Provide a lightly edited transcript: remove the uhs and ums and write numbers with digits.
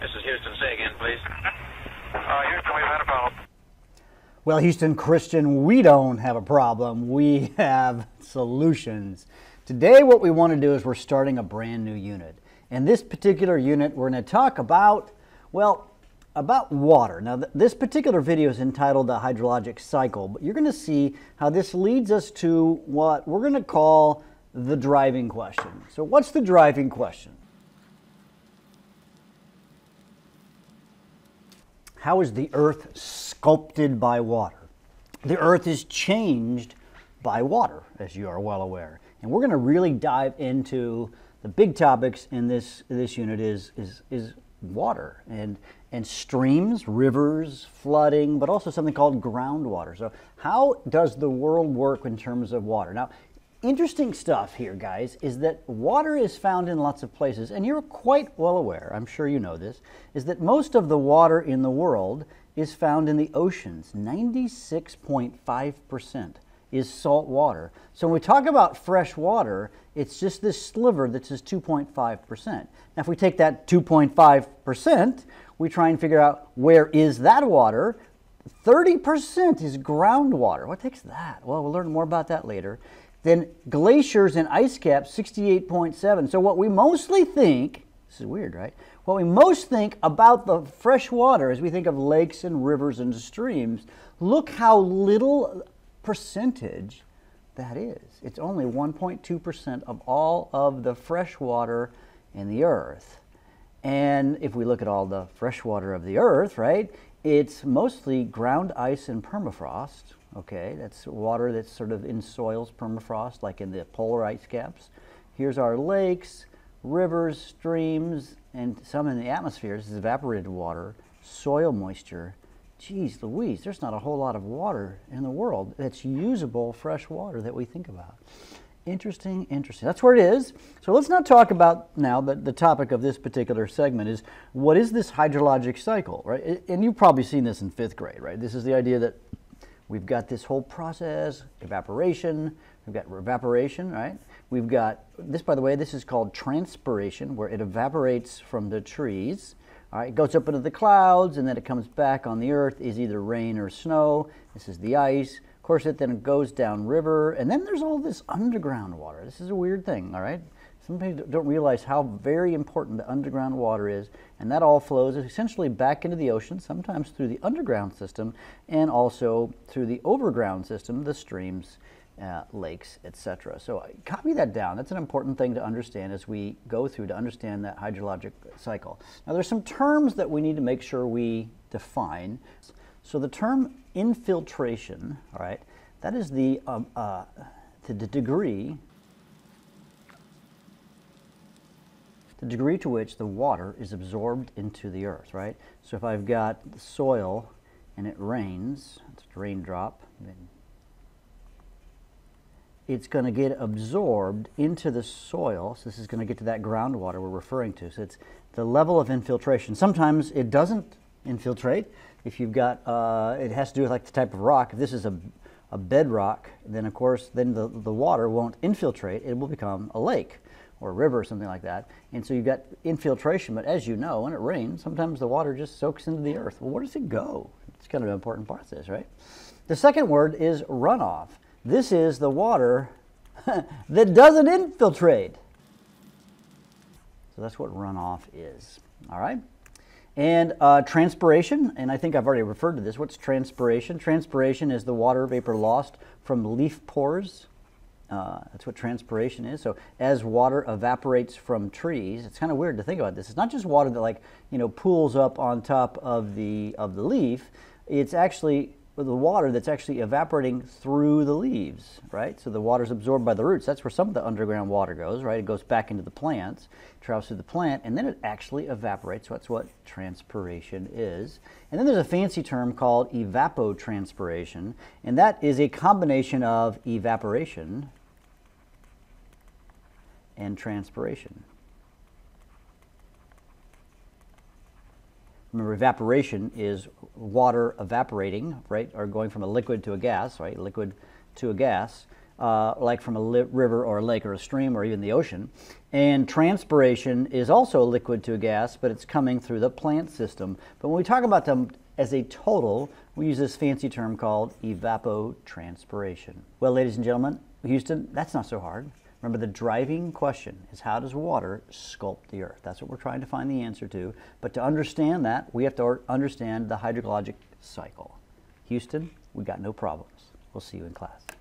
This is Houston. Say again, please. Houston, we've had a problem. Well, Houston Christian, we don't have a problem. We have solutions. Today, what we want to do is we're starting a brand new unit. And this particular unit, we're going to talk about, well, about water. Now, this particular video is entitled The Hydrologic Cycle, but you're going to see how this leads us to what we're going to call the driving question. So what's the driving question? How is the earth sculpted by water? The earth is changed by water, as you are well aware. And we're going to really dive into the big topics in this unit is water and streams, rivers, flooding, but also something called groundwater. So how does the world work in terms of water? Now, interesting stuff here, guys, is that water is found in lots of places, and you're quite well aware, I'm sure you know this, is that most of the water in the world is found in the oceans. 96.5% is salt water. So when we talk about fresh water, it's just this sliver that's just 2.5%. Now, if we take that 2.5%, we try and figure out where is that water. 30% is groundwater. What takes that? Well, we'll learn more about that later. Then glaciers and ice caps, 68.7. So what we mostly think, this is weird, right? What we most think about the fresh water as we think of lakes and rivers and streams, look how little percentage that is. It's only 1.2% of all of the fresh water in the earth. And if we look at all the fresh water of the earth, right, it's mostly ground ice and permafrost, okay? That's water that's sort of in soils, permafrost, like in the polar ice caps. Here's our lakes, rivers, streams, and some in the atmosphere. This is evaporated water, soil moisture. Geez Louise, there's not a whole lot of water in the world that's usable fresh water that we think about. Interesting, interesting. That's where it is. So let's not talk about now, but the topic of this particular segment is what is this hydrologic cycle, right? And you've probably seen this in fifth grade, right? This is the idea that we've got this whole process, evaporation, we've got evaporation, right? We've got this, by the way, this is called transpiration, where it evaporates from the trees. All right, it goes up into the clouds, and then it comes back on the earth, is either rain or snow. This is the ice. Of course, it then goes down river, and then there's all this underground water. This is a weird thing, all right? Some people don't realize how very important the underground water is, and that all flows essentially back into the ocean, sometimes through the underground system, and also through the overground system, the streams, lakes, etc. So copy that down. That's an important thing to understand as we go through to understand that hydrologic cycle. Now, there's some terms that we need to make sure we define. So the term infiltration, all right, that is the degree to which the water is absorbed into the earth, right? So if I've got the soil and it rains, it's a raindrop, then it's going to get absorbed into the soil. So this is going to get to that groundwater we're referring to. So it's the level of infiltration. Sometimes it doesn't infiltrate. If you've got, it has to do with like the type of rock. If this is a bedrock, then of course, then the water won't infiltrate. It will become a lake or a river or something like that. And so you've got infiltration, but as you know, when it rains, sometimes the water just soaks into the earth. Well, where does it go? It's kind of an important part of this, right? The second word is runoff. This is the water that doesn't infiltrate. So that's what runoff is, all right? And transpiration, and I think I've already referred to this. What's transpiration? Transpiration is the water vapor lost from leaf pores. That's what transpiration is. So as water evaporates from trees, it's kind of weird to think about this. It's not just water that, like, you know, pools up on top of the leaf. It's actually the water that's actually evaporating through the leaves, right? So the water is absorbed by the roots. That's where some of the underground water goes, right? It goes back into the plants, travels through the plant, and then it actually evaporates. So that's what transpiration is. And then there's a fancy term called evapotranspiration, and that is a combination of evaporation and transpiration. Remember, evaporation is water evaporating, right, or going from a liquid to a gas, right, liquid to a gas. like from a river or a lake or a stream or even the ocean. And transpiration is also a liquid to a gas, but it's coming through the plant system. But when we talk about them as a total, we use this fancy term called evapotranspiration. Well, ladies and gentlemen, Houston, that's not so hard. Remember, the driving question is, how does water sculpt the earth? That's what we're trying to find the answer to. But to understand that, we have to understand the hydrologic cycle. Houston, we got no problems. We'll see you in class.